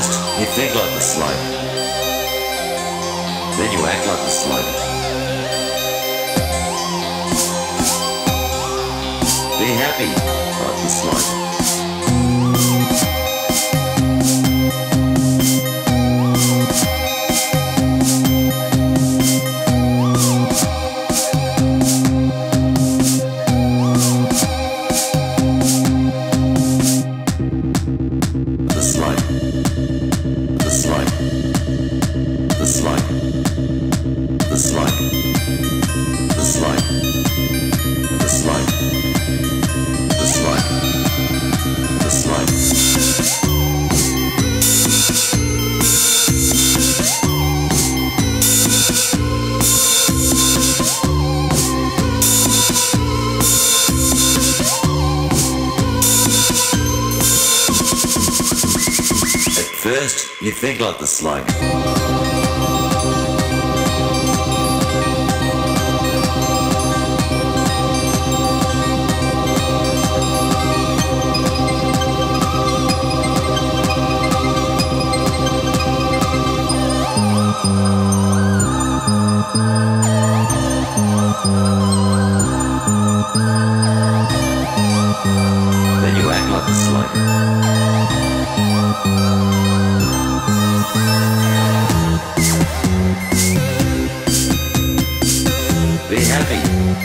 First, you think like the slime. Then you act like the slime. Be happy like the slime. First, you think like the slime. Then you act like the slime. Be happy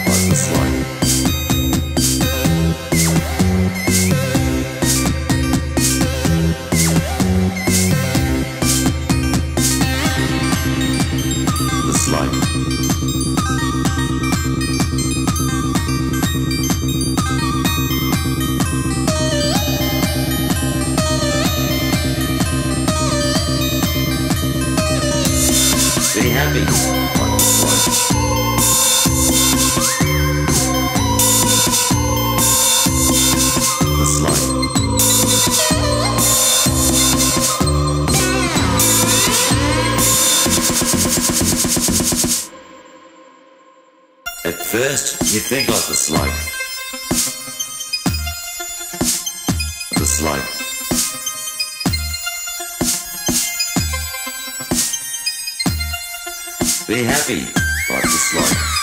like the slime. The slime. Be happy like the slime. At first, you think like the slime. The slime. Be happy like the slime.